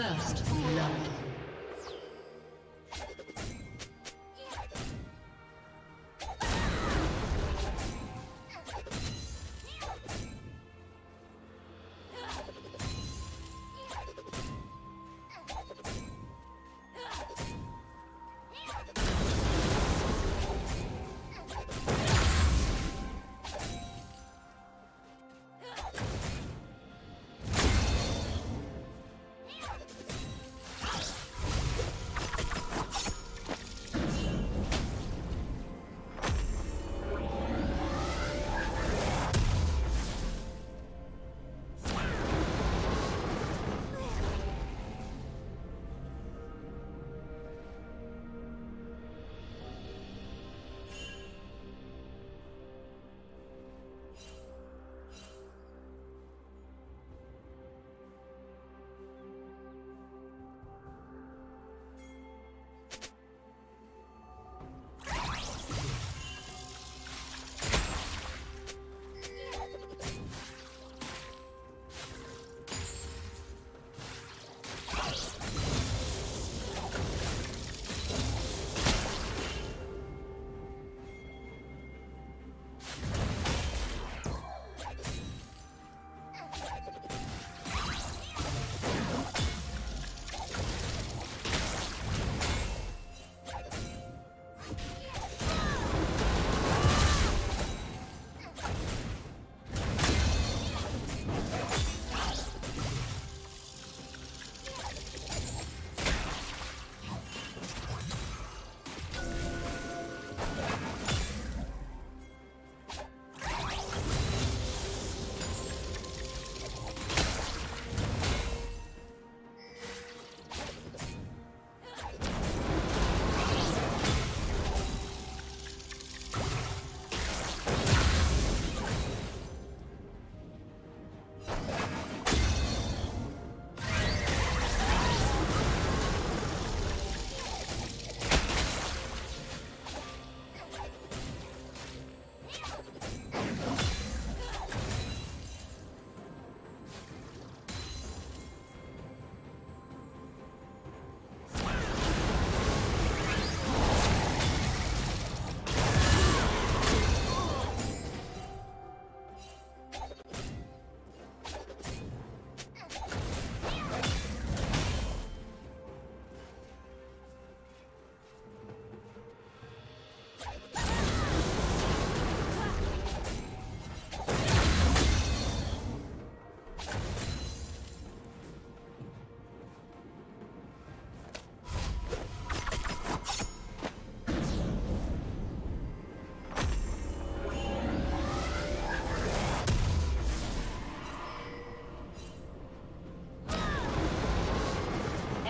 First blood.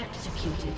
Executed.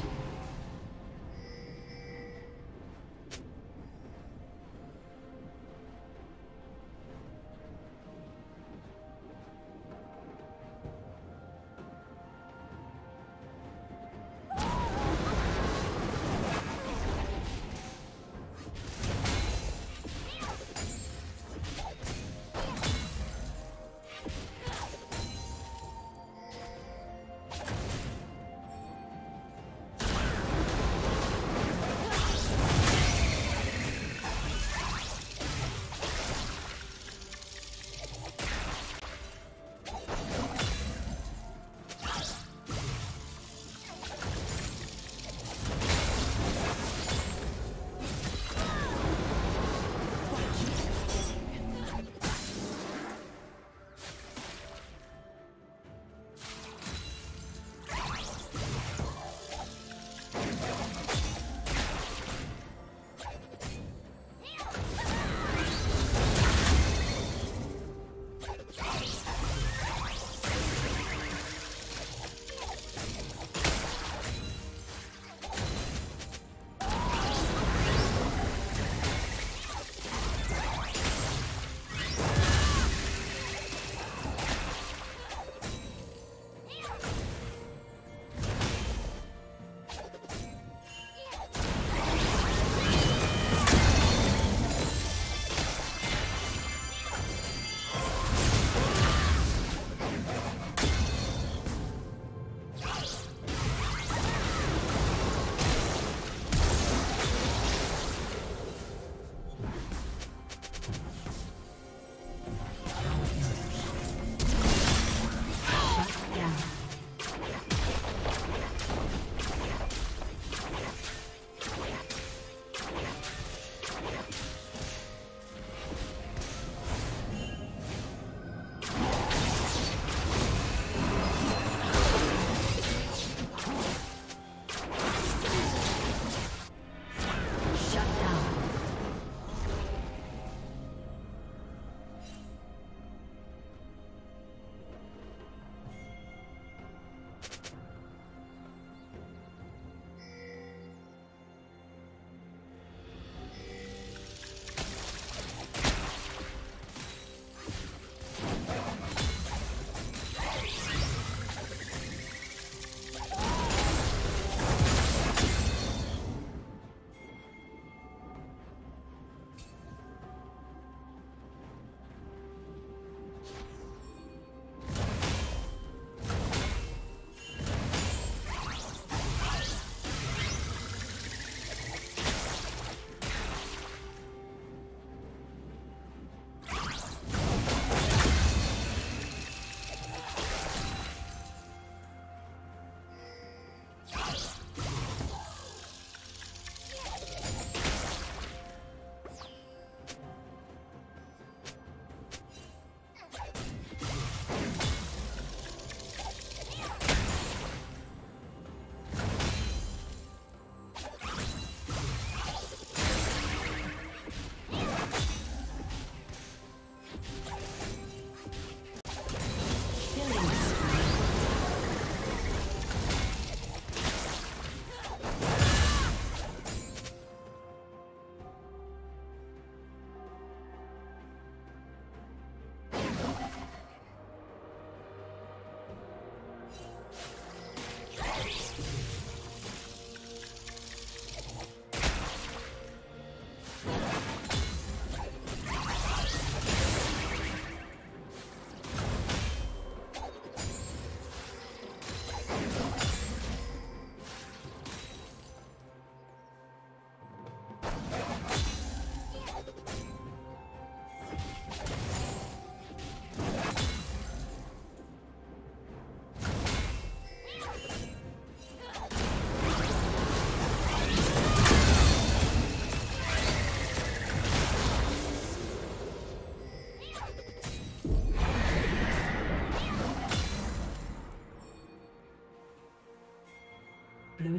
Blue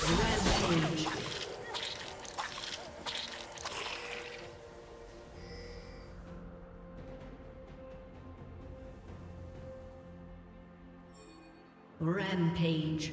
Rampage. Rampage.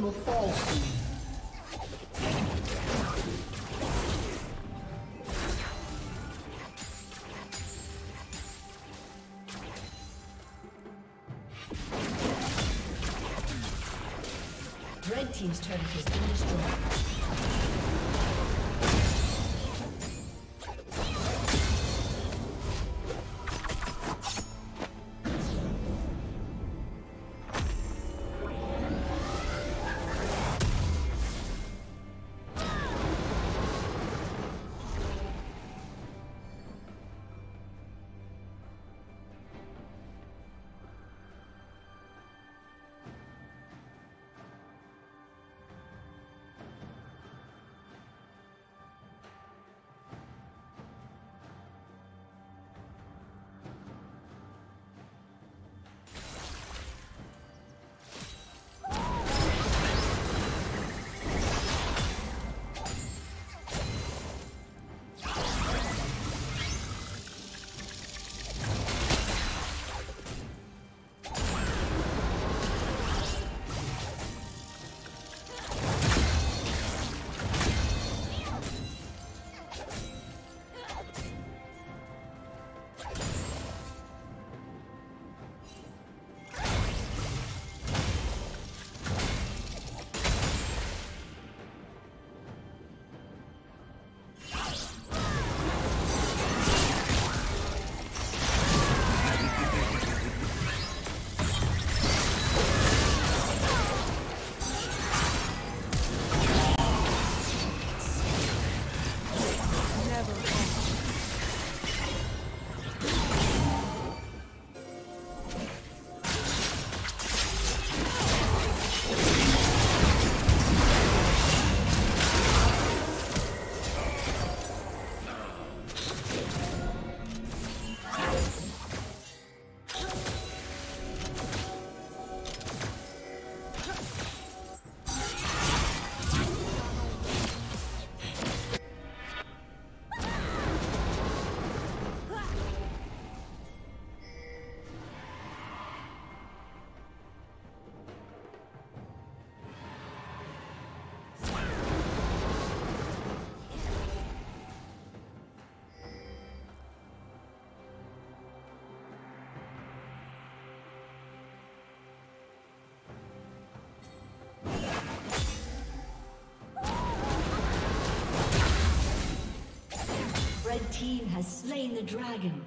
Will fall soon. Red team's turret has been destroyed. team has slain the dragon.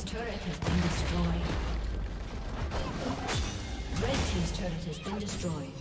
Destroyed. Destroyed.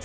Red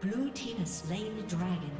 Blue team has slain the dragon.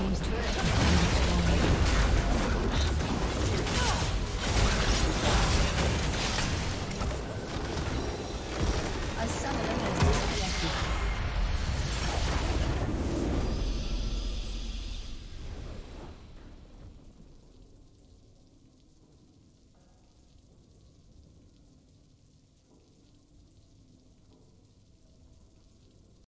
team's turret.